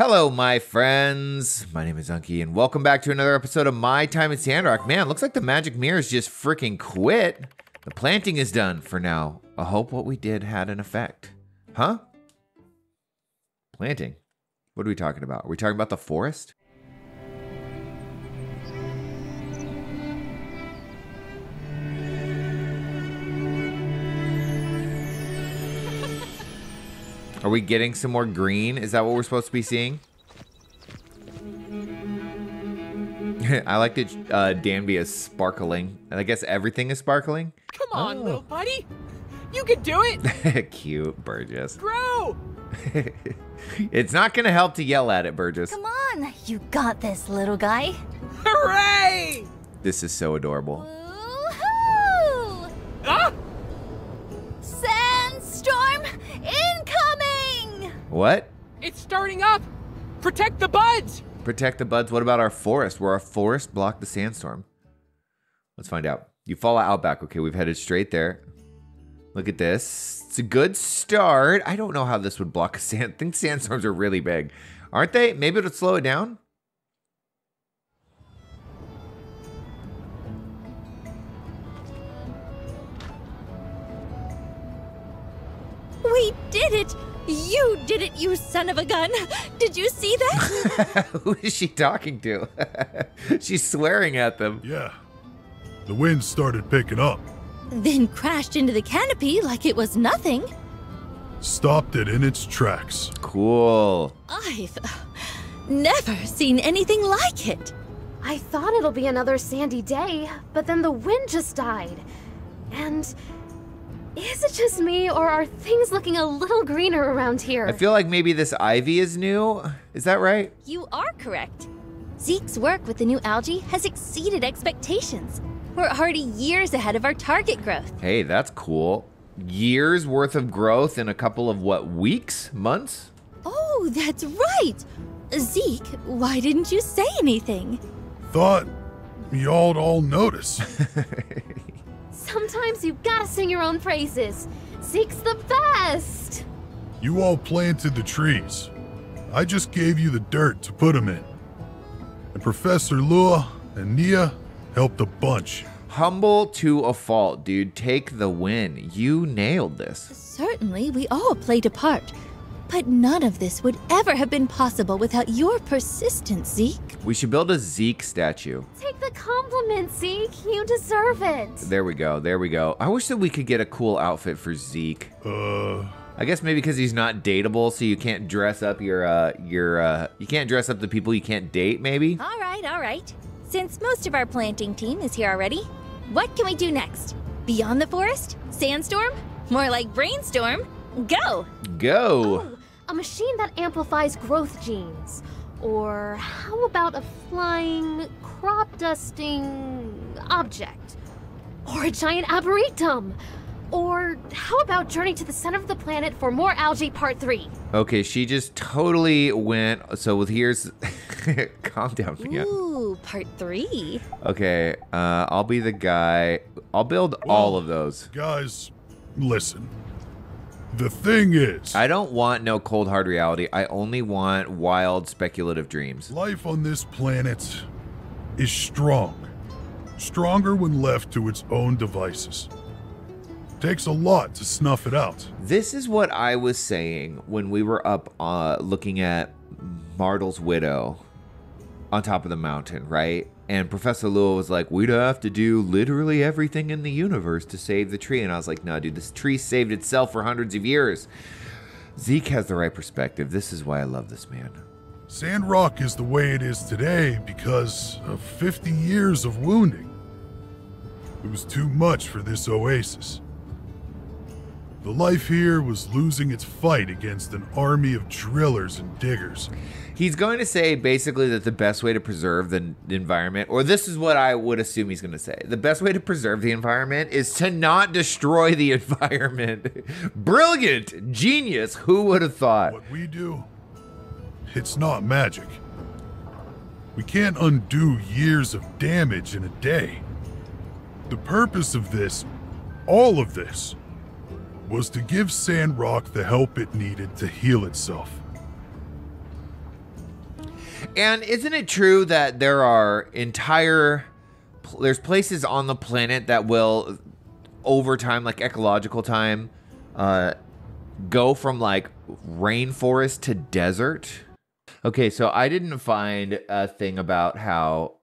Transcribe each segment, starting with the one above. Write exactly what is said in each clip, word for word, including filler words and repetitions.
Hello, my friends. My name is Unki, and welcome back to another episode of My Time at Sandrock. Man, looks like the magic mirrors just freaking quit. The planting is done for now. I hope what we did had an effect. Huh? Planting? What are we talking about? Are we talking about the forest? Are we getting some more green? Is that what we're supposed to be seeing? I like that uh, Danby is sparkling. And I guess everything is sparkling. Come on, oh. Little buddy. You can do it. Cute, Burgess. Grow. It's not going to help to yell at it, Burgess. Come on. You got this, little guy. Hooray! This is so adorable. Woohoo! Ah! Sandstorm incoming! What? It's starting up. Protect the buds. Protect the buds. What about our forest? Will our forest block the sandstorm? Let's find out. You fall out back. Okay, we've headed straight there. Look at this. It's a good start. I don't know how this would block a sand. I think sandstorms are really big. Aren't they? Maybe it'll slow it down. We did it. You did it, you son of a gun. Did you see that? Who is she talking to? She's swearing at them. Yeah. The wind started picking up. Then crashed into the canopy like it was nothing. Stopped it in its tracks. Cool. I've never seen anything like it. I thought it'll be another sandy day, but then the wind just died. And... is it just me, or are things looking a little greener around here? I feel like maybe this ivy is new. Is that right? You are correct. Zeke's work with the new algae has exceeded expectations. We're already years ahead of our target growth. Hey, that's cool. Years worth of growth in a couple of, what, weeks? Months? Oh, that's right. Zeke, why didn't you say anything? Thought y'all'd all notice. Sometimes you've got to sing your own praises. Zeke's the best. You all planted the trees. I just gave you the dirt to put them in. And Professor Lua and Nia helped a bunch. Humble to a fault, dude. Take the win. You nailed this. Certainly, we all played a part. But none of this would ever have been possible without your persistence, Zeke. We should build a Zeke statue. Take the compliment, Zeke. You deserve it. There we go. There we go. I wish that we could get a cool outfit for Zeke. Uh. I guess maybe because he's not dateable, so you can't dress up your uh your uh you can't dress up the people you can't date. Maybe. All right, all right. Since most of our planting team is here already, what can we do next? Beyond the forest? Sandstorm? More like brainstorm. Go. Go. Oh. A machine that amplifies growth genes. Or how about a flying, crop dusting object? Or a giant arboretum? Or how about Journey to the Center of the Planet for more algae part three? Okay, she just totally went, so with here's, calm down again. Ooh, part three. Okay, uh, I'll be the guy. I'll build well, all of those. Guys, listen. The thing is, I don't want no cold hard reality. I only want wild speculative dreams. Life on this planet is strong. Stronger when left to its own devices. Takes a lot to snuff it out. This is what I was saying when we were up uh, looking at Martle's widow on top of the mountain, right? And Professor Lua was like, we'd have to do literally everything in the universe to save the tree. And I was like, no, dude, this tree saved itself for hundreds of years. Zeke has the right perspective. This is why I love this man. Sandrock is the way it is today because of fifty years of wounding. It was too much for this oasis. The life here was losing its fight against an army of drillers and diggers. He's going to say basically that the best way to preserve the environment, or this is what I would assume he's going to say, the best way to preserve the environment is to not destroy the environment. Brilliant, genius, who would have thought? What we do, it's not magic. We can't undo years of damage in a day. The purpose of this, all of this, was to give Sandrock the help it needed to heal itself. And isn't it true that there are entire, there's places on the planet that will, over time, like ecological time, uh, go from like rainforest to desert? Okay, so I didn't find a thing about how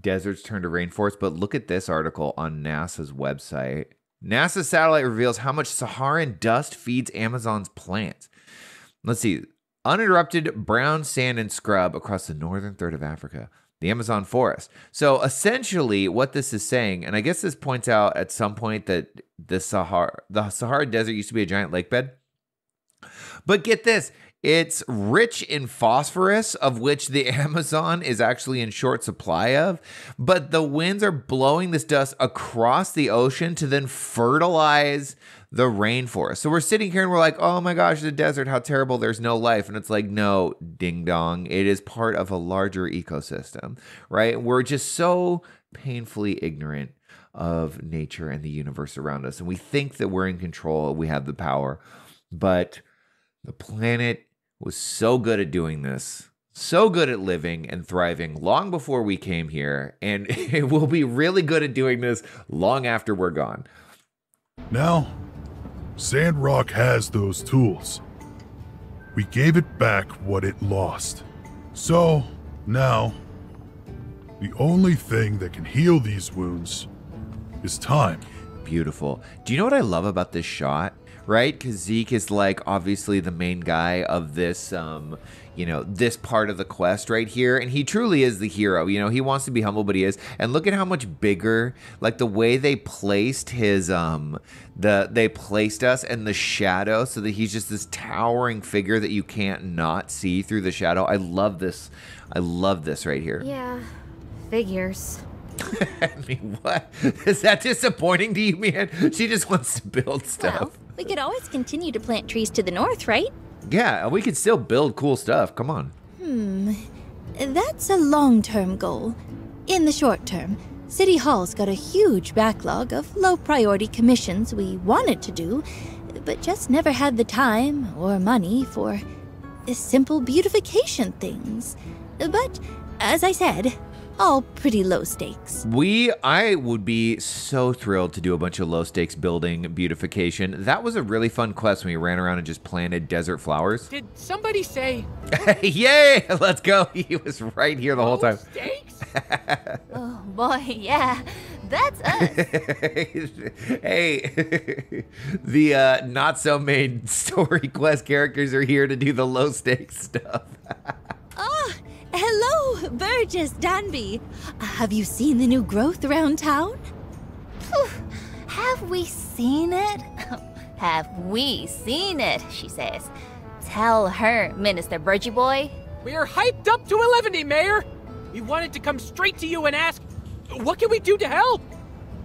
deserts turn to rainforest, but look at this article on NASA's website. NASA satellite reveals how much Saharan dust feeds Amazon's plants. Let's see. Uninterrupted brown sand and scrub across the northern third of Africa, the Amazon forest. So essentially what this is saying, and I guess this points out at some point that the Sahara, the Sahara Desert used to be a giant lake bed. But get this, it's rich in phosphorus, of which the Amazon is actually in short supply of. But the winds are blowing this dust across the ocean to then fertilize the rainforest. So we're sitting here and we're like, oh my gosh, the desert, how terrible, there's no life. And it's like, no, ding dong, it is part of a larger ecosystem, right? We're just so painfully ignorant of nature and the universe around us. And we think that we're in control, we have the power, but the planet was so good at doing this, so good at living and thriving long before we came here. And it will be really good at doing this long after we're gone. Now, Sandrock has those tools. We gave it back what it lost. So, now, the only thing that can heal these wounds is time. Beautiful. Do you know what I love about this shot? Right? Because Zeke is like obviously the main guy of this, um, you know, this part of the quest right here. And he truly is the hero. You know, he wants to be humble, but he is. And look at how much bigger, like the way they placed his, um, the, they placed us in the shadow so that he's just this towering figure that you can't not see through the shadow. I love this. I love this right here. Yeah. Figures. I mean, what? Is that disappointing to you, man? She just wants to build stuff. Well, we could always continue to plant trees to the north, right? Yeah, we could still build cool stuff. Come on. Hmm. That's a long-term goal. In the short term, City Hall's got a huge backlog of low-priority commissions we wanted to do, but just never had the time or money for simple beautification things. But, as I said, all pretty low stakes. We, I would be so thrilled to do a bunch of low stakes building beautification. That was a really fun quest when we ran around and just planted desert flowers. Did somebody say? Yay, let's go. He was right here the low whole time. Stakes? Oh boy, yeah, that's us. Hey, the uh, not so main story quest characters are here to do the low stakes stuff. Oh. Hello, Burgess Danby. Uh, have you seen the new growth around town? Phew. Have we seen it? Have we seen it, she says. Tell her, Minister Burgie Boy. We are hyped up to eleven, Mayor. We wanted to come straight to you and ask, what can we do to help?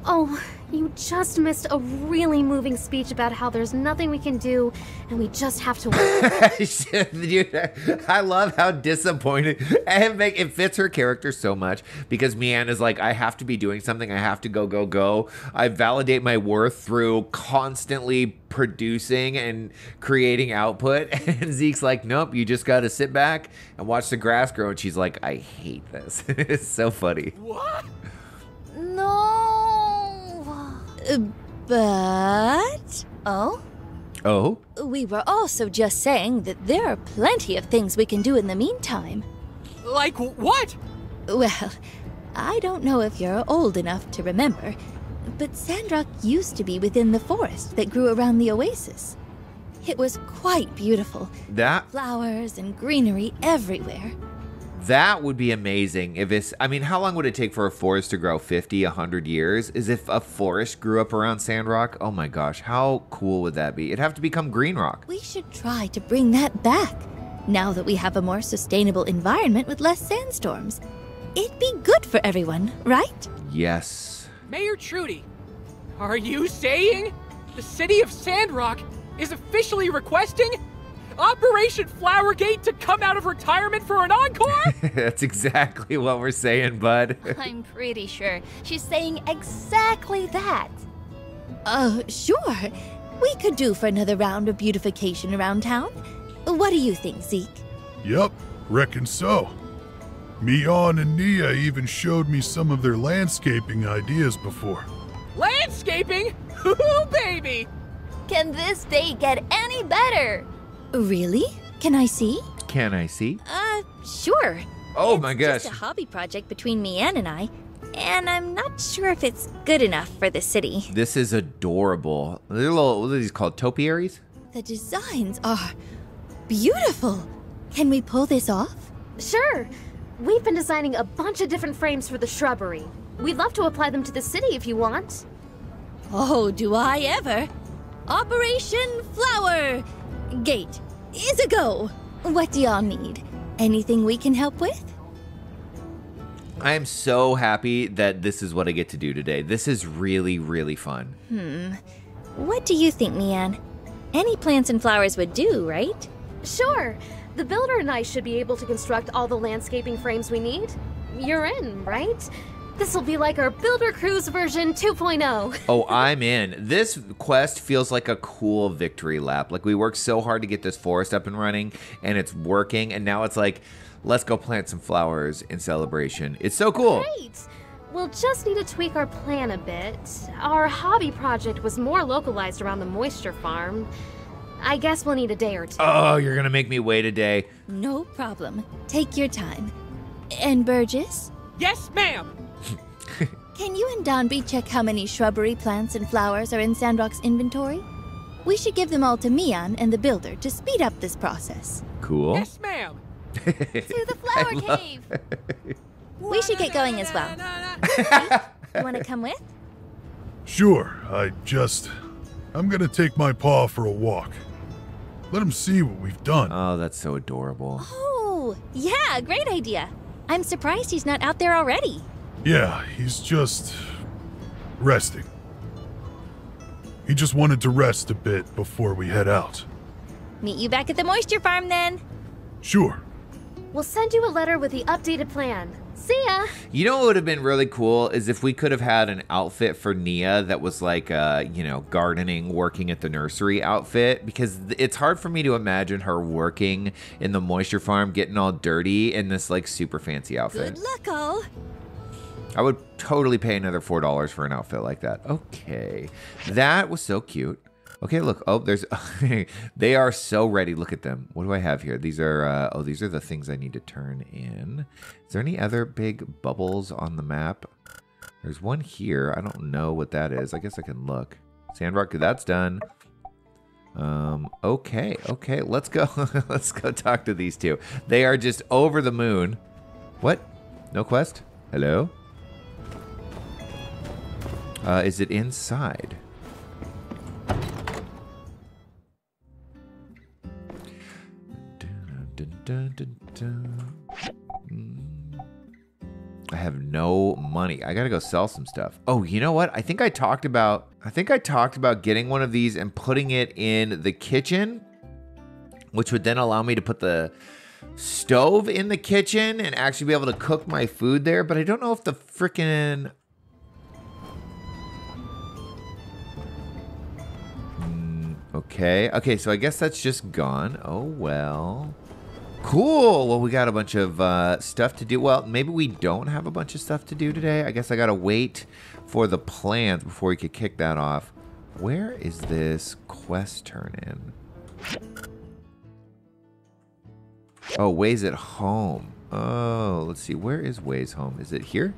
Oh, you just missed a really moving speech about how there's nothing we can do and we just have to wait. Dude, I love how disappointed. And it fits her character so much because Mian is like, I have to be doing something. I have to go, go, go. I validate my worth through constantly producing and creating output. And Zeke's like, nope, you just got to sit back and watch the grass grow. And she's like, I hate this. It's so funny. What? No. But... Oh? Oh? We were also just saying that there are plenty of things we can do in the meantime. Like what? Well, I don't know if you're old enough to remember, but Sandrock used to be within the forest that grew around the oasis. It was quite beautiful. That? Flowers and greenery everywhere. That would be amazing if it's, I mean, how long would it take for a forest to grow? fifty, a hundred years? Is if a forest grew up around Sandrock? Oh my gosh, how cool would that be? It'd have to become Green Rock. We should try to bring that back, now that we have a more sustainable environment with less sandstorms. It'd be good for everyone, right? Yes. Mayor Trudy, are you saying the city of Sandrock is officially requesting Operation Flowergate to come out of retirement for an encore? That's exactly what we're saying, bud. I'm pretty sure she's saying exactly that. Uh, sure. We could do for another round of beautification around town. What do you think, Zeke? Yep, reckon so. Mion and Nia even showed me some of their landscaping ideas before. Landscaping? Ooh, baby! Can this day get any better? Really? Can I see? Can I see? Uh, sure. Oh my gosh. It's just a hobby project between Mian and I, and I'm not sure if it's good enough for the city. This is adorable. Little, what are these called? Topiaries? The designs are beautiful. Can we pull this off? Sure. We've been designing a bunch of different frames for the shrubbery. We'd love to apply them to the city if you want. Oh, do I ever? Operation Flowergate is a go. What do y'all need? Anything we can help with? I am so happy that this is what I get to do today. This is really, really fun. Hmm. What do you think, Mian? Any plants and flowers would do, right? Sure. The builder and I should be able to construct all the landscaping frames we need. You're in, right? This will be like our Builder Cruise version two point oh. Oh, I'm in. This quest feels like a cool victory lap. Like, we worked so hard to get this forest up and running, and it's working, and now it's like, let's go plant some flowers in celebration. It's so cool. Great. We'll just need to tweak our plan a bit. Our hobby project was more localized around the moisture farm. I guess we'll need a day or two. Oh, you're gonna make me wait a day. No problem. Take your time. And Burgess? Yes, ma'am. Can you and Donby check how many shrubbery plants and flowers are in Sandrock's inventory? We should give them all to Mian and the builder to speed up this process. Cool. Yes, ma'am. To the flower cave. We should get going as well. You want to come with? Sure. I just... I'm going to take my paw for a walk. Let him see what we've done. Oh, that's so adorable. Oh, yeah, great idea. I'm surprised he's not out there already. Yeah, he's just resting. He just wanted to rest a bit before we head out. Meet you back at the moisture farm then. Sure. We'll send you a letter with the updated plan. See ya. You know what would have been really cool is if we could have had an outfit for Nia that was like, uh, you know, gardening, working at the nursery outfit, because it's hard for me to imagine her working in the moisture farm, getting all dirty in this like super fancy outfit. Good luck, all. I would totally pay another four dollars for an outfit like that. Okay. That was so cute. Okay, look. Oh, there's... They are so ready. Look at them. What do I have here? These are... Uh, oh, these are the things I need to turn in. Is there any other big bubbles on the map? There's one here. I don't know what that is. I guess I can look. Sandrock, that's done. Um, okay. Okay, let's go. Let's go talk to these two. They are just over the moon. What? No quest? Hello? Uh, is it inside? I have no money. I gotta go sell some stuff. Oh, you know what? I think I talked about, I think I talked about getting one of these and putting it in the kitchen, which would then allow me to put the stove in the kitchen and actually be able to cook my food there. But I don't know if the frickin'... Okay, okay, so I guess that's just gone. Oh, well. Cool, well, we got a bunch of uh, stuff to do. Well, maybe we don't have a bunch of stuff to do today. I guess I gotta wait for the plans before we could kick that off. Where is this quest turn in? Oh, Way's at home. Oh, let's see, where is Way's home? Is it here?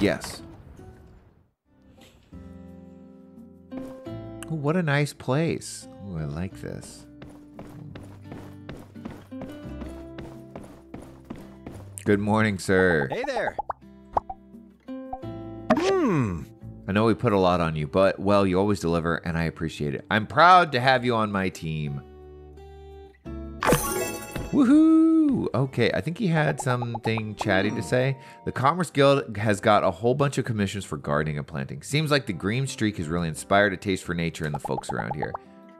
Yes. Oh, what a nice place. Oh, I like this. Good morning, sir. Hey there. Hmm. I know we put a lot on you, but, well, you always deliver, and I appreciate it. I'm proud to have you on my team. Woohoo! Okay, I think he had something chatty to say. The Commerce Guild has got a whole bunch of commissions for gardening and planting. Seems like the green streak has really inspired a taste for nature and the folks around here.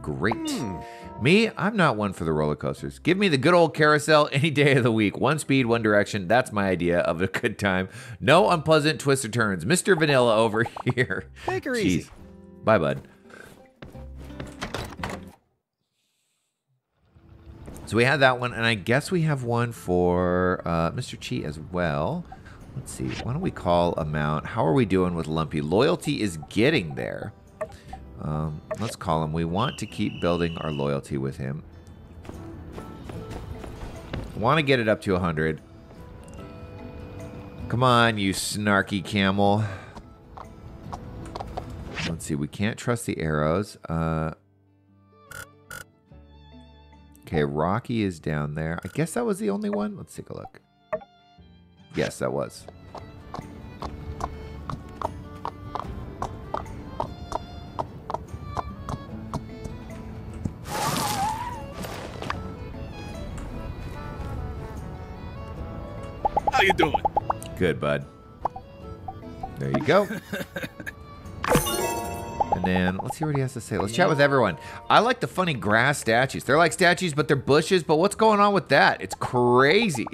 Great. Mm. Me, I'm not one for the roller coasters. Give me the good old carousel any day of the week. One speed, one direction. That's my idea of a good time. No unpleasant twists or turns. Mister Vanilla over here. Take her easy. Bye, bud. So we had that one, and I guess we have one for uh, Mister Chi as well. Let's see, why don't we call amount? How are we doing with Lumpy? Loyalty is getting there. Um, let's call him. We want to keep building our loyalty with him. Want to get it up to one hundred. Come on, you snarky camel. Let's see, we can't trust the arrows. Uh, okay, Rocky is down there. I guess that was the only one. Let's take a look. Yes, that was. How you doing? Good, bud. There you go. And then, let's hear what he has to say. Let's chat with everyone. I like the funny grass statues. They're like statues, but they're bushes. But what's going on with that? It's crazy.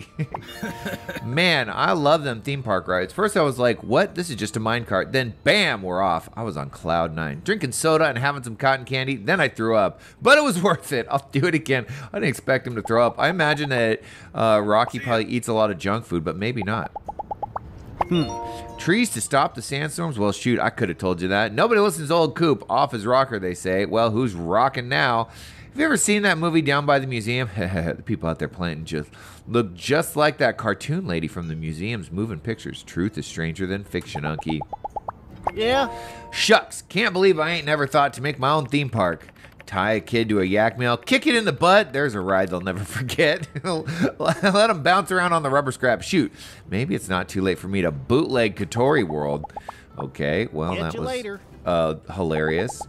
Man, I love them theme park rides. First, I was like, what? This is just a minecart. Then, bam, we're off. I was on cloud nine. Drinking soda and having some cotton candy. Then I threw up. But it was worth it. I'll do it again. I didn't expect him to throw up. I imagine that uh, Rocky probably eats a lot of junk food, but maybe not. Hmm. Trees to stop the sandstorms? Well, shoot, I could have told you that. Nobody listens to old Coop. Off his rocker, they say. Well, who's rocking now? Have you ever seen that movie Down by the Museum? The people out there planting just look just like that cartoon lady from the museum's moving pictures. Truth is stranger than fiction, Unky. Yeah. Shucks. Can't believe I ain't never thought to make my own theme park. Tie a kid to a yak mail, kick it in the butt. There's a ride they'll never forget. Let them bounce around on the rubber scrap. Shoot, maybe it's not too late for me to bootleg Catori World. Okay, well, Get that was later. Uh, hilarious.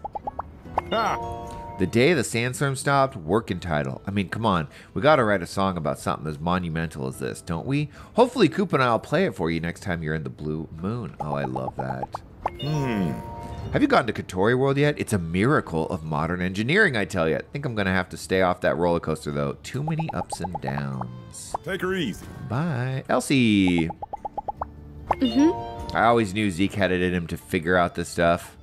Ah. The day the sandstorm stopped, working title. I mean, come on. We got to write a song about something as monumental as this, don't we? Hopefully, Coop and I will play it for you next time you're in the Blue Moon. Oh, I love that. Hmm. Have you gotten to Catori World yet? It's a miracle of modern engineering, I tell you. I think I'm going to have to stay off that roller coaster, though. Too many ups and downs. Take her easy. Bye. Elsie. Mm-hmm. I always knew Zeke had it in him to figure out this stuff.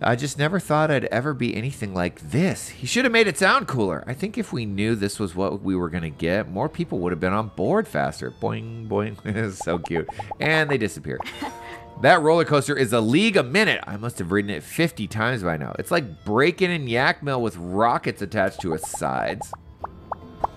I just never thought I'd ever be anything like this. He should have made it sound cooler. I think if we knew this was what we were going to get, more people would have been on board faster. Boing, boing. It's so cute. And they disappear. That roller coaster is a league a minute. I must have ridden it fifty times by now. It's like breaking in yak mail with rockets attached to its sides.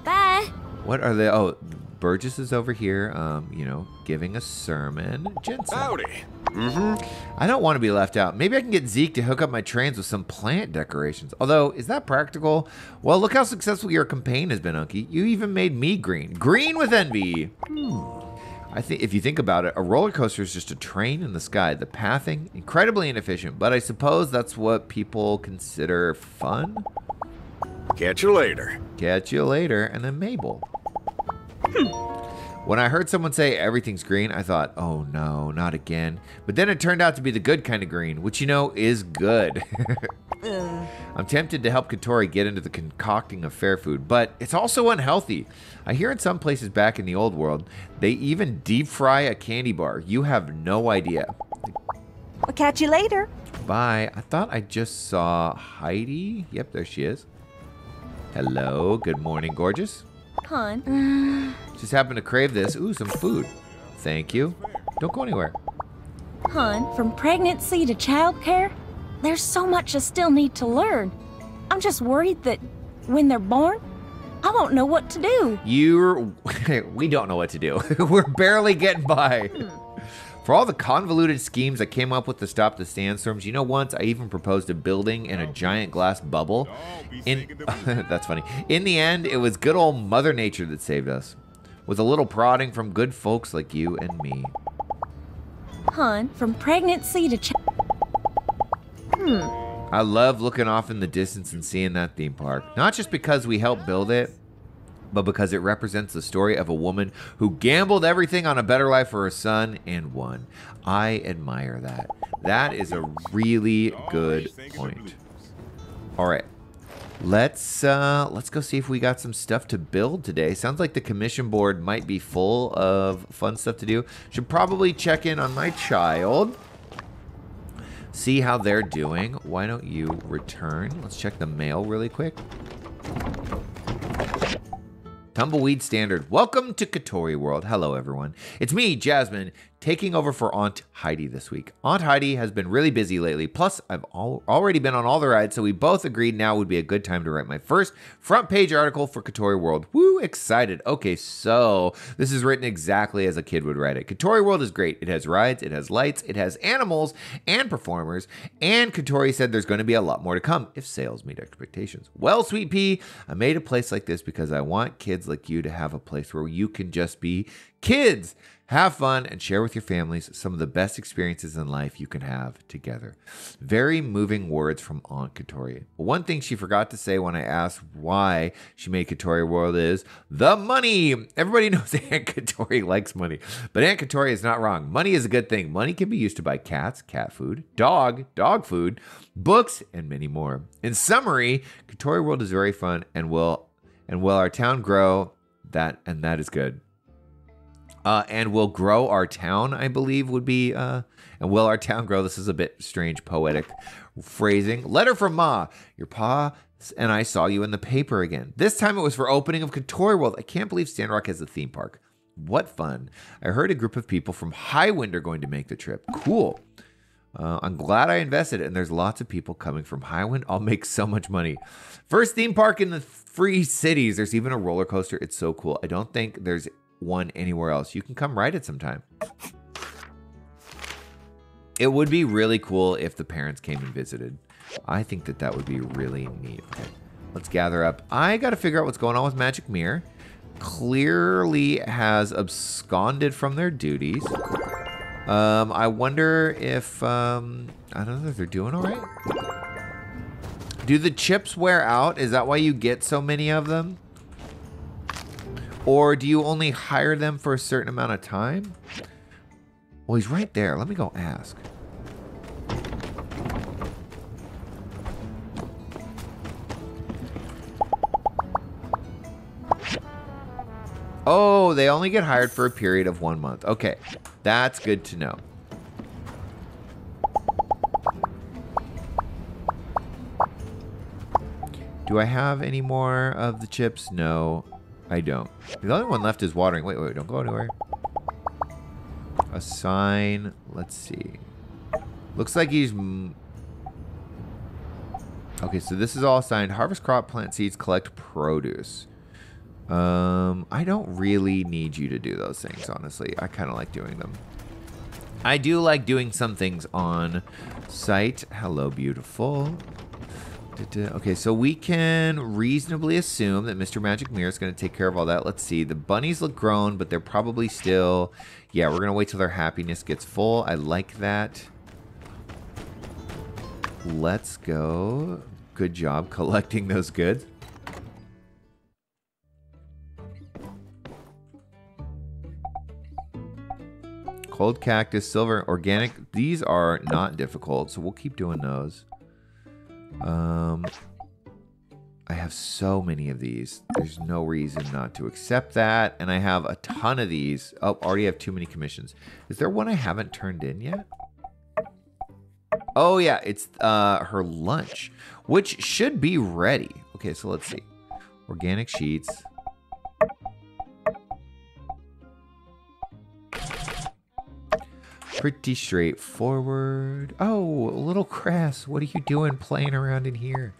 Bye. What are they? Oh, Burgess is over here, um, you know, giving a sermon. Jensen. Howdy. Mm-hmm. I don't want to be left out. Maybe I can get Zeke to hook up my trains with some plant decorations. Although, is that practical? Well, look how successful your campaign has been, Unky. You even made me green. Green with envy. Hmm. I think if you think about it, a roller coaster is just a train in the sky. The pathing, incredibly inefficient, but I suppose that's what people consider fun. Catch you later. Catch you later. And then Mabel. When I heard someone say everything's green, I thought, oh no, not again. But then it turned out to be the good kind of green, which you know is good. uh. I'm tempted to help Catori get into the concocting of fair food, but it's also unhealthy. I hear in some places back in the old world, they even deep fry a candy bar. You have no idea. We'll catch you later. Bye. I thought I just saw Heidi. Yep, there she is. Hello. Good morning, gorgeous. Hun. Just happened to crave this. Ooh, some food. Thank you. Don't go anywhere. Hun, from pregnancy to childcare, there's so much I still need to learn. I'm just worried that when they're born, I won't know what to do. You're... We don't know what to do. We're barely getting by. For all the convoluted schemes I came up with to stop the sandstorms, you know, once I even proposed a building and a giant glass bubble. In... That's funny. In the end, it was good old Mother Nature that saved us. With a little prodding from good folks like you and me. Hun, from pregnancy to... Ch hmm. I love looking off in the distance and seeing that theme park. Not just because we helped build it, but because it represents the story of a woman who gambled everything on a better life for her son and won. I admire that. That is a really good point. All right. Let's uh, let's go see if we got some stuff to build today. Sounds like the commission board might be full of fun stuff to do. Should probably check in on my child. See how they're doing. Why don't you return? Let's check the mail really quick. Tumbleweed Standard. Welcome to Catori World. Hello, everyone. It's me, Jasmine, taking over for Aunt Heidi this week. Aunt Heidi has been really busy lately. Plus, I've al already been on all the rides, so we both agreed now would be a good time to write my first front page article for Catori World. Woo, excited. Okay, so this is written exactly as a kid would write it. Catori World is great. It has rides, it has lights, it has animals and performers, and Catori said there's going to be a lot more to come if sales meet expectations. Well, Sweet Pea, I made a place like this because I want kids like you to have a place where you can just be kids, have fun, and share with your families some of the best experiences in life you can have together. Very moving words from Aunt Catori. One thing she forgot to say when I asked why she made Catori World is the money. Everybody knows Aunt Catori likes money, but Aunt Catori is not wrong. Money is a good thing. Money can be used to buy cats, cat food, dog, dog food, books, and many more. In summary, Catori World is very fun and will And will our town grow? That and that is good. Uh, and will grow our town, I believe, would be. Uh, and will our town grow? This is a bit strange, poetic phrasing. Letter from Ma. Your pa and I saw you in the paper again. This time it was for opening of Catori World. I can't believe Sandrock has a theme park. What fun. I heard a group of people from Highwind are going to make the trip. Cool. Uh, I'm glad I invested, and there's lots of people coming from Highwind. I'll make so much money. First theme park in the free cities. There's even a roller coaster. It's so cool. I don't think there's one anywhere else. You can come ride it sometime. It would be really cool if the parents came and visited. I think that that would be really neat. Okay, let's gather up. I got to figure out what's going on with Magic Mirror. Clearly has absconded from their duties. Um, I wonder if, um, I don't know if they're doing all right. Do the chips wear out? Is that why you get so many of them? Or do you only hire them for a certain amount of time? Well, he's right there. Let me go ask. Oh, they only get hired for a period of one month. Okay, that's good to know. Do I have any more of the chips? No, I don't. The only one left is watering. Wait, wait, don't go anywhere. A sign, let's see. Looks like he's... Okay, so this is all signed. Harvest crop, plant seeds, collect produce. Um, I don't really need you to do those things, honestly. I kind of like doing them. I do like doing some things on site. Hello, beautiful. Da-da. Okay, so we can reasonably assume that Mister Magic Mirror is going to take care of all that. Let's see. The bunnies look grown, but they're probably still... Yeah, we're going to wait till their happiness gets full. I like that. Let's go. Good job collecting those goods. Cold cactus, silver, organic. These are not difficult, so we'll keep doing those. Um, I have so many of these. There's no reason not to accept that. And I have a ton of these. Oh, already have too many commissions. Is there one I haven't turned in yet? Oh, yeah. It's uh, her lunch, which should be ready. Okay, so let's see. Organic sheets. Pretty straightforward. Oh, little Crass, what are you doing playing around in here?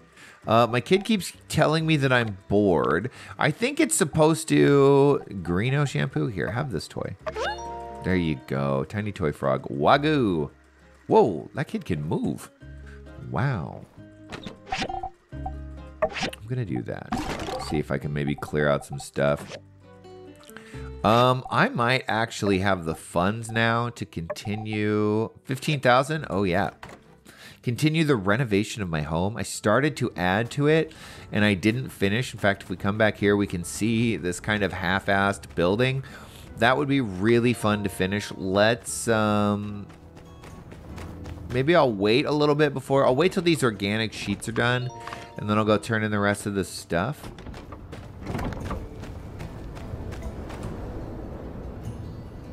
Uh, my kid keeps telling me that I'm bored. I think it's supposed to... Greeno shampoo? Here, have this toy. There you go. Tiny toy frog. Wagyu. Whoa, that kid can move. Wow. I'm gonna do that. See if I can maybe clear out some stuff. Um, I might actually have the funds now to continue fifteen thousand. Oh yeah. Continue the renovation of my home. I started to add to it and I didn't finish. In fact, if we come back here, we can see this kind of half-assed building. That would be really fun to finish. Let's, um, maybe I'll wait a little bit before. I'll wait till these organic sheets are done and then I'll go turn in the rest of this stuff.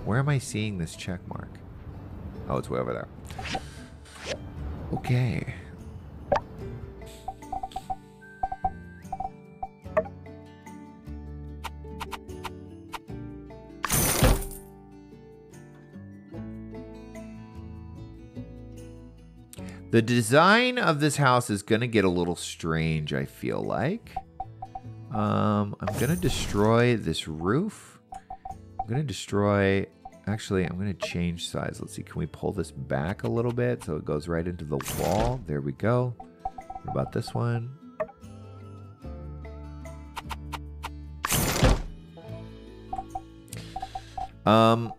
Where am I seeing this check mark? Oh, it's way over there. Okay. The design of this house is gonna get a little strange, I feel like. Um, I'm gonna destroy this roof. I'm gonna destroy, actually, I'm gonna change size. Let's see, can we pull this back a little bit so it goes right into the wall? There we go. What about this one? Um,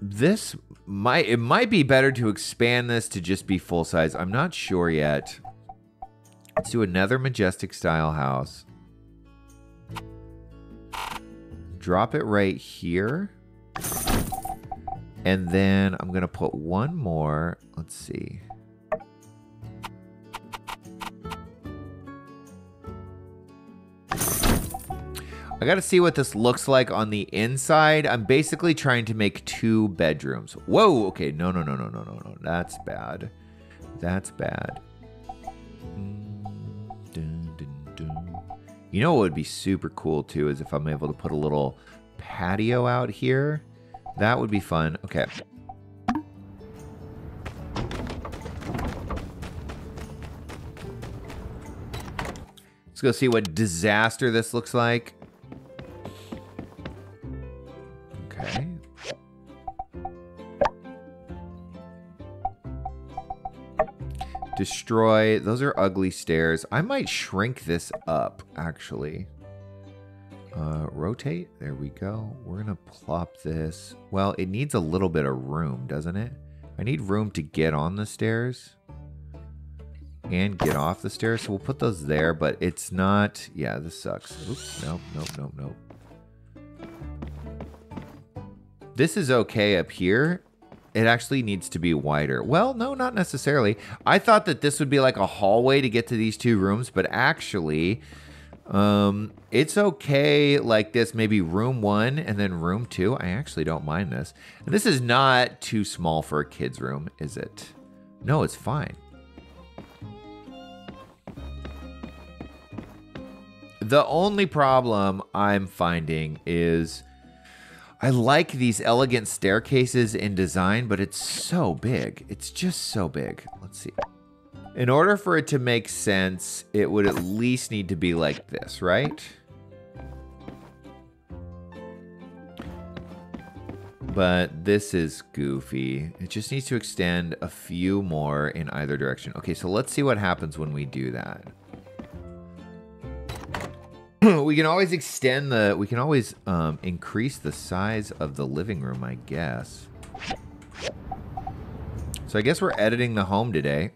this might, it might be better to expand this to just be full size. I'm not sure yet. Let's do another majestic style house. Drop it right here. And then I'm going to put one more. Let's see. I gotta see what this looks like on the inside. I'm basically trying to make two bedrooms. Whoa, okay, no, no, no, no, no, no, no. That's bad. That's bad. You know what would be super cool too is if I'm able to put a little patio out here. That would be fun. Okay. Let's go see what disaster this looks like. Destroy. Those are ugly stairs. I might shrink this up, actually. Uh, rotate. There we go. We're going to plop this. Well, it needs a little bit of room, doesn't it? I need room to get on the stairs and get off the stairs. So we'll put those there, but it's not... Yeah, this sucks. Oops. Nope, nope, nope, nope. This is okay up here. It actually needs to be wider. Well, no, not necessarily. I thought that this would be like a hallway to get to these two rooms, but actually, um, it's okay like this, maybe room one and then room two. I actually don't mind this. And this is not too small for a kid's room, is it? No, it's fine. The only problem I'm finding is I like these elegant staircases in design, but it's so big. It's just so big. Let's see. In order for it to make sense, it would at least need to be like this, right? But this is goofy. It just needs to extend a few more in either direction. Okay, so let's see what happens when we do that. We can always extend the, we can always um, increase the size of the living room, I guess. So I guess we're editing the home today.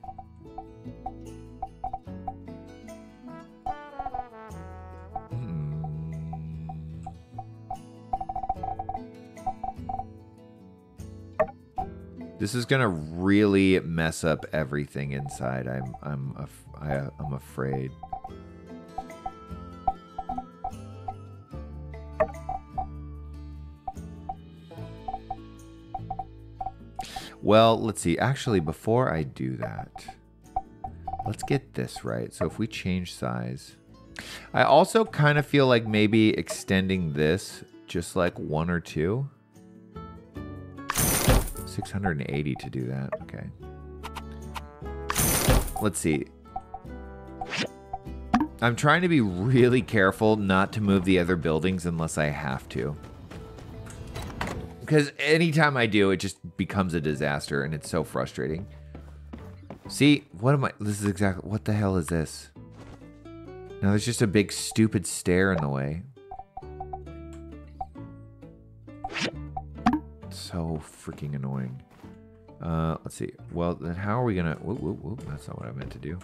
Mm. This is gonna really mess up everything inside. I'm, I'm, af I, I'm afraid. Well, let's see. Actually, before I do that, let's get this right. So if we change size, I also kind of feel like maybe extending this just like one or two. six hundred eighty to do that. Okay. Let's see. I'm trying to be really careful not to move the other buildings unless I have to. Because anytime I do, it just becomes a disaster, and it's so frustrating. See, what am I? This is exactly what the hell is this? Now there's just a big stupid stair in the way. So freaking annoying. Uh, let's see. Well, then how are we gonna? Whoop whoop whoop! That's not what I meant to do.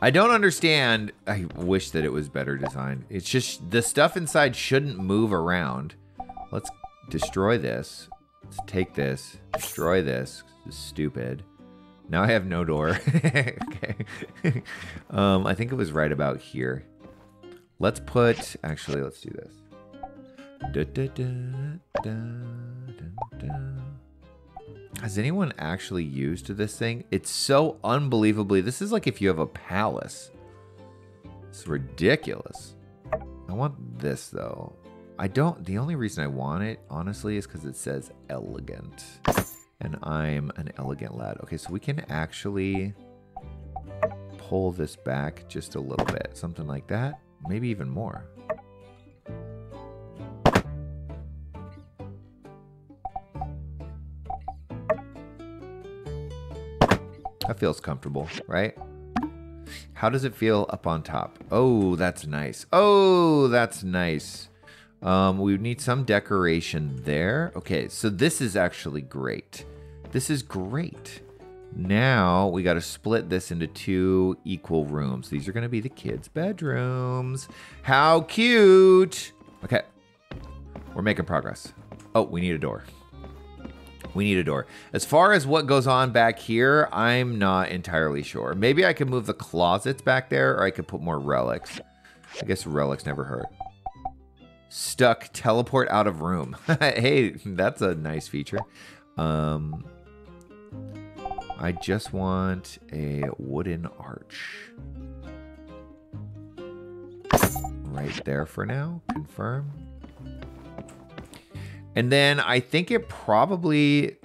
I don't understand. I wish that it was better designed. It's just the stuff inside shouldn't move around. Let's destroy this. Let's take this. Destroy this. This is stupid. Now I have no door. Okay. um, I think it was right about here. Let's put... Actually, let's do this. Da, da, da, da, da, da. Has anyone actually used this thing? It's so unbelievably... This is like if you have a palace. It's ridiculous. I want this, though. I don't... The only reason I want it, honestly, is because it says elegant. And I'm an elegant lad. Okay, so we can actually pull this back just a little bit. Something like that. Maybe even more. That feels comfortable, right? How does it feel up on top? Oh, that's nice. Oh, that's nice. Um, we need some decoration there. Okay, so this is actually great. This is great. Now we got to split this into two equal rooms. These are going to be the kids' bedrooms. How cute. Okay, we're making progress. Oh, we need a door. We need a door. As far as what goes on back here, I'm not entirely sure. Maybe I could move the closets back there, or I could put more relics. I guess relics never hurt. Stuck, teleport out of room. Hey, that's a nice feature. Um, I just want a wooden arch. Right there for now. Confirm. And then I think it probably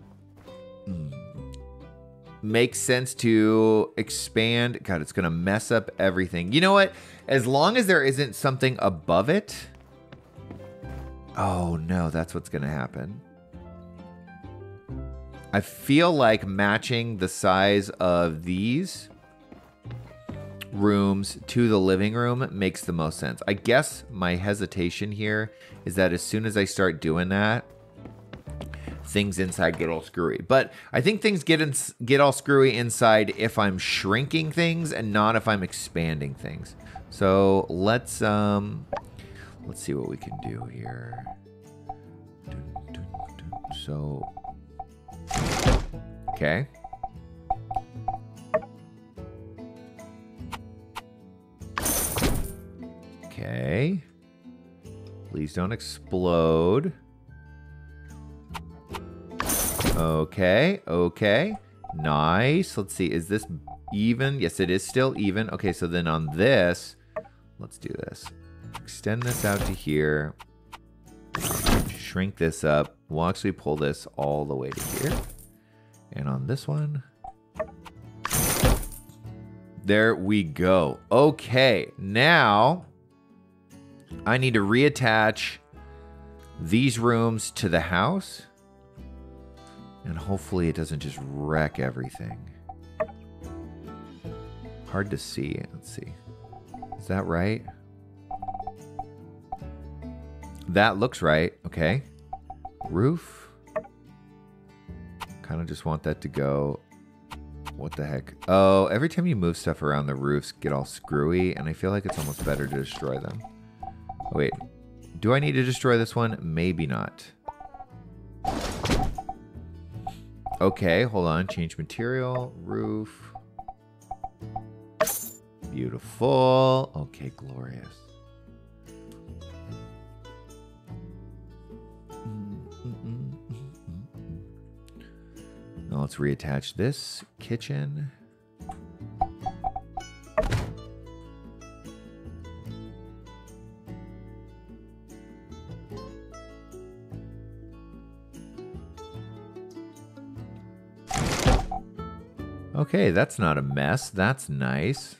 makes sense to expand. God, it's going to mess up everything. You know what? As long as there isn't something above it. Oh, no, that's what's going to happen. I feel like matching the size of these rooms to the living room makes the most sense. I guess my hesitation here is that as soon as I start doing that, things inside get all screwy. But I think things get in, get all screwy inside if I'm shrinking things and not if I'm expanding things. So let's um, let's see what we can do here. So okay. Okay. Please don't explode. Okay. Okay. Nice. Let's see. Is this even? Yes, it is still even. Okay, so then on this, let's do this. Extend this out to here. Shrink this up. We'll actually pull this all the way to here. And on this one... There we go. Okay. Now... I need to reattach these rooms to the house. And hopefully it doesn't just wreck everything. Hard to see. Let's see. Is that right? That looks right. Okay. Roof. Kind of just want that to go. What the heck? Oh, every time you move stuff around, the roofs get all screwy. And I feel like it's almost better to destroy them. Wait, do I need to destroy this one? Maybe not. Okay, hold on. Change material, roof. Beautiful. Okay, glorious. Now let's reattach this kitchen. Okay, that's not a mess. That's nice.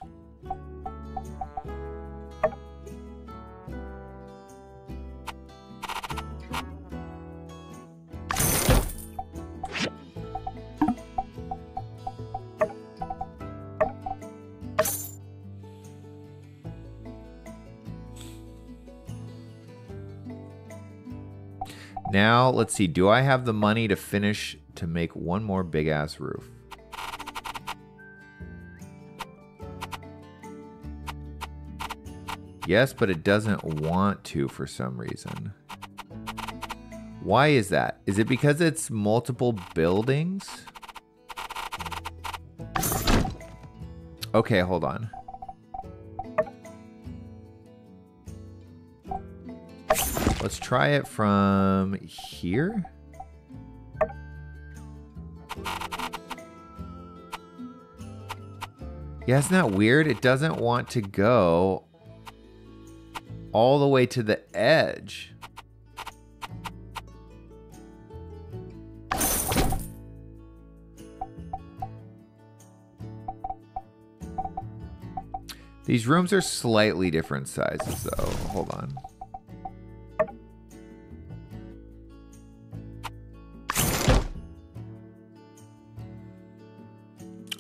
Now, let's see. Do I have the money to finish to make one more big-ass roof? Yes, but it doesn't want to for some reason. Why is that? Is it because it's multiple buildings? Okay, hold on. Let's try it from here. Yeah, isn't that weird? It doesn't want to go all the way to the edge. These rooms are slightly different sizes, though. Hold on.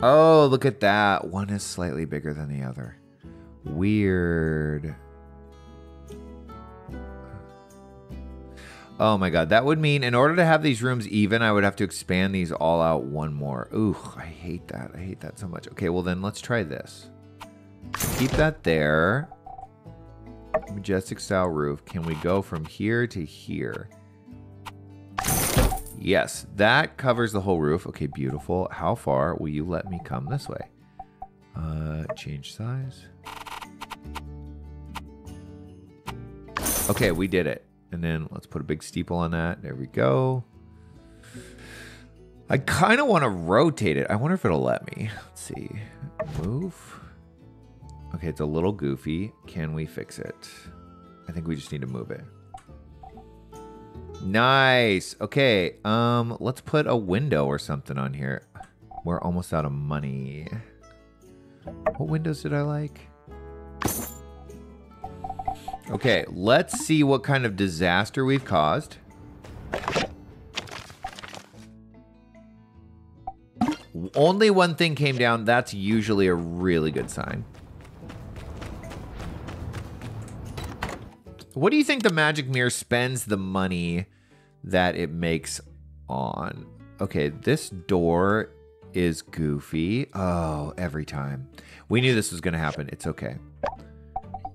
Oh, look at that. One is slightly bigger than the other. Weird. Oh my God. That would mean in order to have these rooms even, I would have to expand these all out one more. Ooh, I hate that. I hate that so much. Okay, well then let's try this. Keep that there. Majestic style roof. Can we go from here to here? Yes, that covers the whole roof. Okay, beautiful. How far will you let me come this way? Uh, change size. Okay, we did it. And then let's put a big steeple on that. There we go. I kind of want to rotate it. I wonder if it'll let me. Let's see. Move. Okay, it's a little goofy. Can we fix it? I think we just need to move it. Nice. Okay, um, let's put a window or something on here. We're almost out of money. What windows did I like? Okay, let's see what kind of disaster we've caused. Only one thing came down. That's usually a really good sign. What do you think the magic mirror spends the money that it makes on? Okay, this door is goofy. Oh, every time. We knew this was going to happen. It's okay.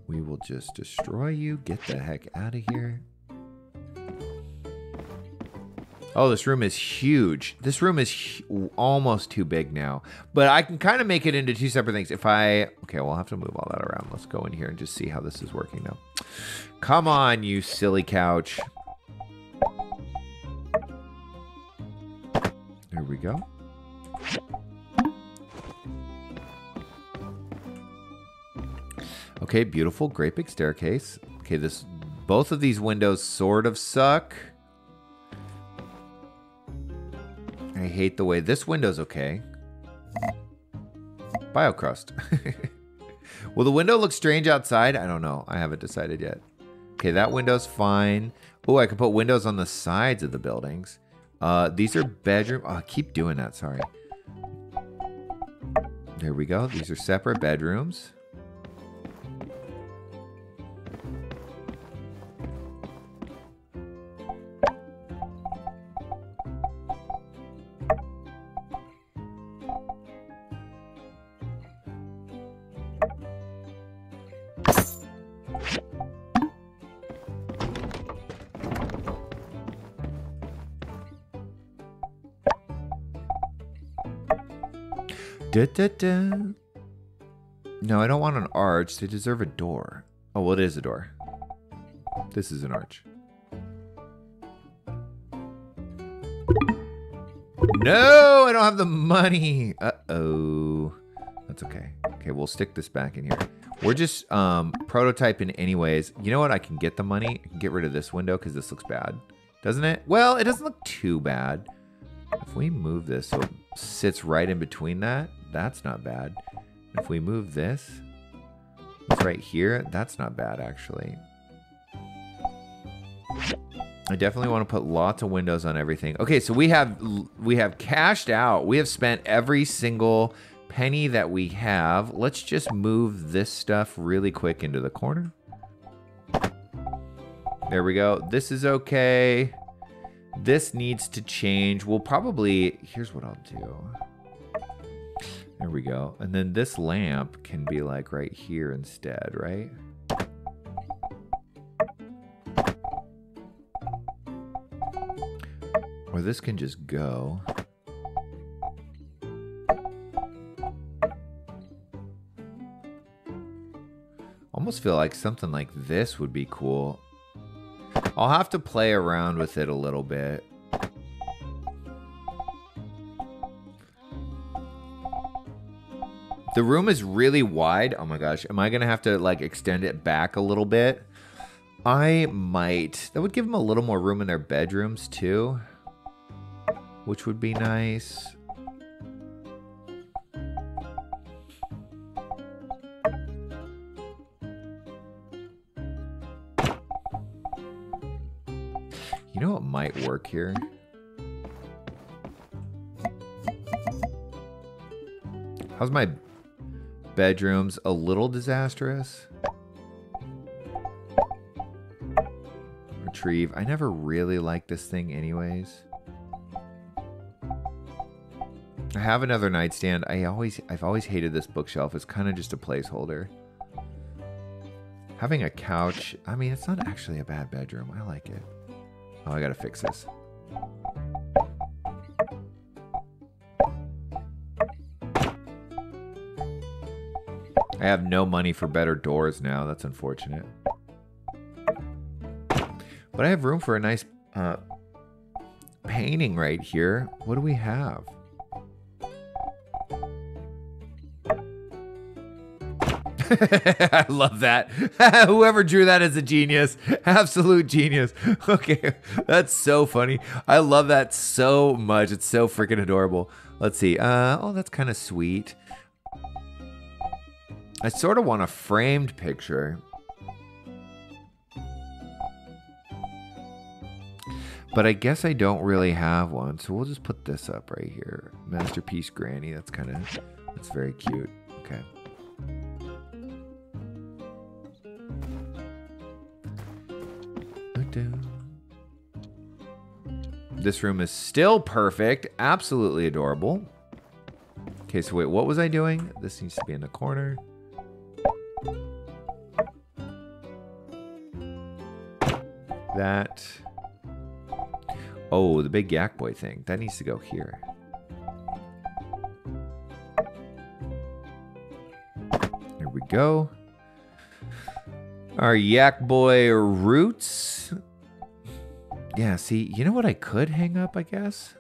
We will just destroy you. Get the heck out of here. Oh, this room is huge. This room is almost too big now. But I can kind of make it into two separate things. If I... Okay, we'll have to move all that around. Let's go in here and just see how this is working now. Come on, you silly couch. There we go. Okay, beautiful. Great big staircase. Okay, this both of these windows sort of suck. I hate the way this window's okay. Biocrust. Will the window look strange outside? I don't know. I haven't decided yet. Okay, that window's fine. Oh, I can put windows on the sides of the buildings. Uh, these are bedroom. Oh, I keep doing that. Sorry. There we go. These are separate bedrooms. Da, da, da. No, I don't want an arch. They deserve a door. Oh, well, it is a door. This is an arch. No, I don't have the money. Uh-oh. That's okay. Okay, we'll stick this back in here. We're just um, prototyping anyways. You know what? I can get the money. I can get rid of this window because this looks bad. Doesn't it? Well, it doesn't look too bad. If we move this so it sits right in between that, that's not bad. If we move this, it's right here, that's not bad actually. I definitely want to put lots of windows on everything. Okay, so we have we have cashed out. We have spent every single penny that we have. Let's just move this stuff really quick into the corner. There we go. This is okay. This needs to change. We'll probably, here's what I'll do. There we go. And then this lamp can be like right here instead, right? Or this can just go. Almost feel like something like this would be cool. I'll have to play around with it a little bit. The room is really wide. Oh my gosh. Am I going to have to like extend it back a little bit? I might. That would give them a little more room in their bedrooms too, which would be nice. You know what might work here? How's my bedrooms? A little disastrous. Retrieve. I never really like this thing anyways. I have another nightstand. I always, I've always hated this bookshelf. It's kind of just a placeholder. Having a couch. I mean, it's not actually a bad bedroom. I like it. Oh, I gotta fix this. I have no money for better doors now. That's unfortunate. But I have room for a nice uh, painting right here. What do we have? I love that. Whoever drew that is a genius. Absolute genius. Okay, that's so funny. I love that so much. It's so freaking adorable. Let's see. Uh, oh, that's kind of sweet. I sort of want a framed picture. But I guess I don't really have one, so we'll just put this up right here. Masterpiece Granny. That's kind of, that's very cute. Okay. This room is still perfect. Absolutely adorable. Okay, so wait, what was I doing? This needs to be in the corner. That. Oh, the big yak boy thing. That needs to go here. There we go. Our yak boy roots. Yeah, see, you know what I could hang up, I guess?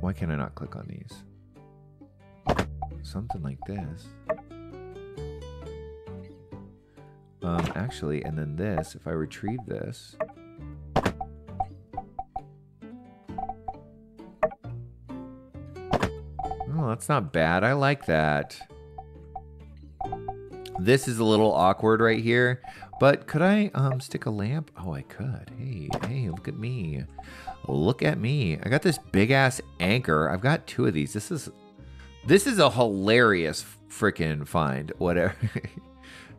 Why can I not click on these? Something like this. Um, actually, and then this, if I retrieve this. Oh, that's not bad. I like that. This is a little awkward right here, but could I um, stick a lamp? Oh, I could. Hey, hey, look at me. Look at me. I got this big ass anchor. I've got two of these. This is this is a hilarious freaking find. Whatever.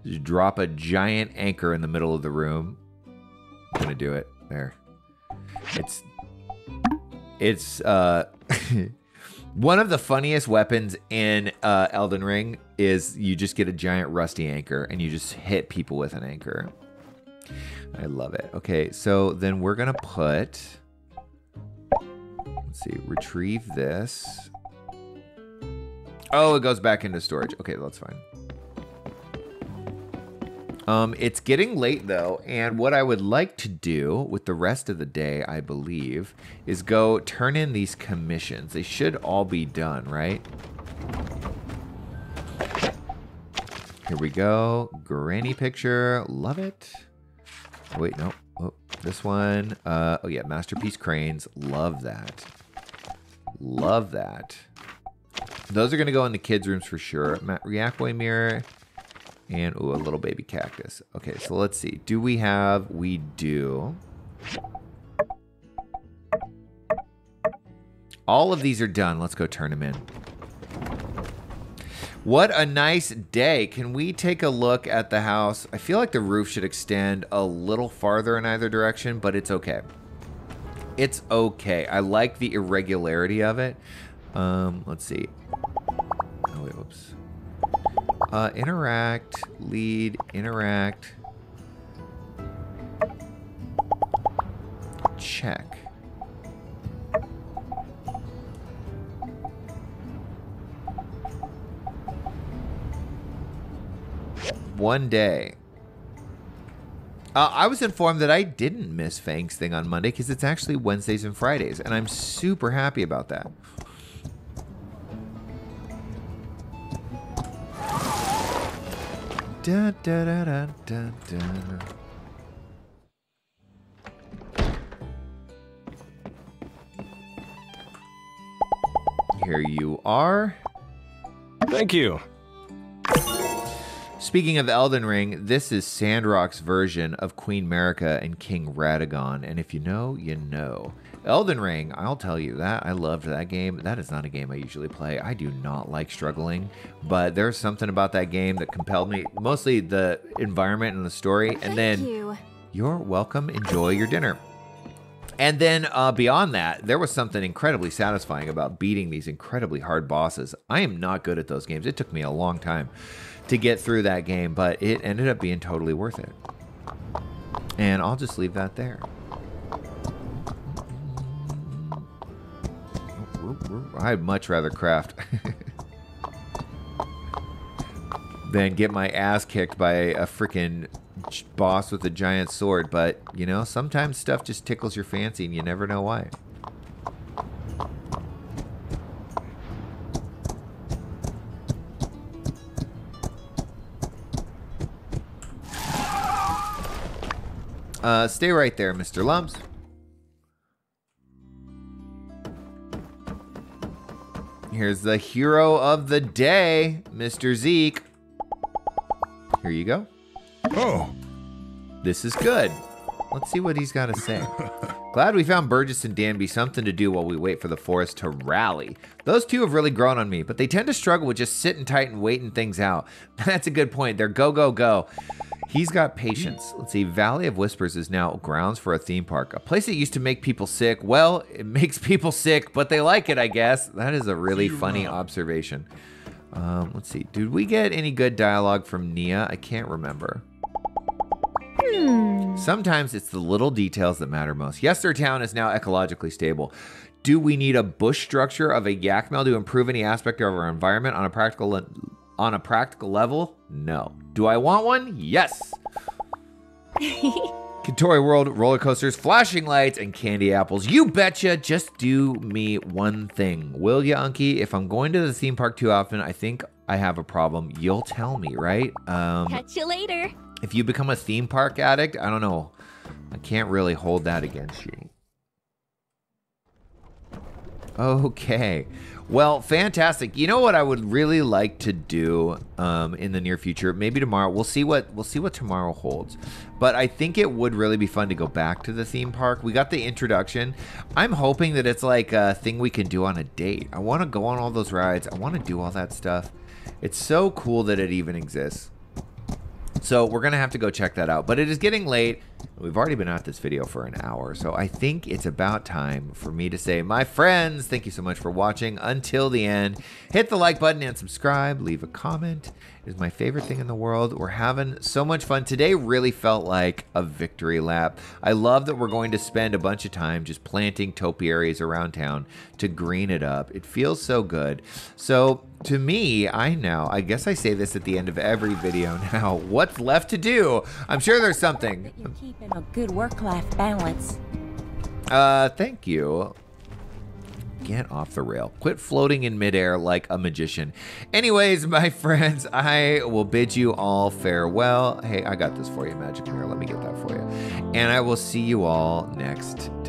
Just drop a giant anchor in the middle of the room. I'm gonna do it. There. It's it's uh one of the funniest weapons in uh, Elden Ring is you just get a giant rusty anchor and you just hit people with an anchor. I love it. Okay, so then we're gonna put, let's see, retrieve this. Oh, it goes back into storage. Okay, that's fine. Um, it's getting late though, and what I would like to do with the rest of the day, I believe, is go turn in these commissions. They should all be done, right? Here we go. Granny picture. Love it. Wait, no. Oh, this one. Uh, oh yeah, Masterpiece Cranes. Love that. Love that. Those are going to go in the kids' rooms for sure. Reactway mirror. And, ooh, a little baby cactus. Okay, so let's see. Do we have... We do. All of these are done. Let's go turn them in. What a nice day. Can we take a look at the house? I feel like the roof should extend a little farther in either direction, but it's okay. It's okay. I like the irregularity of it. Um, let's see. Oh, wait, whoops. Uh, interact, lead, interact, check. One day. Uh, I was informed that I didn't miss Fang's thing on Monday because it's actually Wednesdays and Fridays, and I'm super happy about that. Da, da, da, da, da, da. Here you are. Thank you. Speaking of Elden Ring, this is Sandrock's version of Queen Marika and King Radagon. And if you know, you know. Elden Ring, I'll tell you that. I loved that game. That is not a game I usually play. I do not like struggling. But there's something about that game that compelled me. Mostly the environment and the story. And then, you. You're welcome. Enjoy your dinner. And then uh, beyond that, there was something incredibly satisfying about beating these incredibly hard bosses. I am not good at those games. It took me a long time to get through that game, but it ended up being totally worth it. And I'll just leave that there. I'd much rather craft than get my ass kicked by a freaking boss with a giant sword, but you know, sometimes stuff just tickles your fancy and you never know why. Uh, stay right there, Mister Lumps. Here's the hero of the day, Mister Zeke. Here you go. Oh. This is good. Let's see what he's got to say. Glad we found Burgess and Danby something to do while we wait for the forest to rally. Those two have really grown on me, but they tend to struggle with just sitting tight and waiting things out. That's a good point. They're go, go, go. He's got patience. Let's see, Valley of Whispers is now grounds for a theme park. A place that used to make people sick. Well, it makes people sick, but they like it, I guess. That is a really funny observation. Um, let's see, did we get any good dialogue from Nia? I can't remember. Hmm. Sometimes it's the little details that matter most. Yes, their town is now ecologically stable. Do we need a bush structure of a Yakmel to improve any aspect of our environment on a practical on a practical level? No. Do I want one? Yes. Catori World, roller coasters, flashing lights, and candy apples. You betcha. Just do me one thing, will ya, Unky? If I'm going to the theme park too often, I think I have a problem. You'll tell me, right? Um, Catch you later. If you become a theme park addict, I don't know. I can't really hold that against you. Okay. Well, fantastic. You know what I would really like to do um, in the near future? Maybe tomorrow. We'll see what we'll see what tomorrow holds. But I think it would really be fun to go back to the theme park. We got the introduction. I'm hoping that it's like a thing we can do on a date. I want to go on all those rides. I want to do all that stuff. It's so cool that it even exists. So we're going to have to go check that out. But it is getting late. We've already been at this video for an hour. So I think it's about time for me to say, my friends, thank you so much for watching until the end. Hit the like button and subscribe. Leave a comment. It is my favorite thing in the world. We're having so much fun. Today really felt like a victory lap. I love that we're going to spend a bunch of time just planting topiaries around town to green it up. It feels so good. So to me, I know, I guess I say this at the end of every video now, what's left to do? I'm sure there's something. Keeping a good work-life balance. Uh, thank you. Get off the rail. Quit floating in midair like a magician. Anyways, my friends, I will bid you all farewell. Hey, I got this for you, Magic Mirror. Let me get that for you. And I will see you all next time.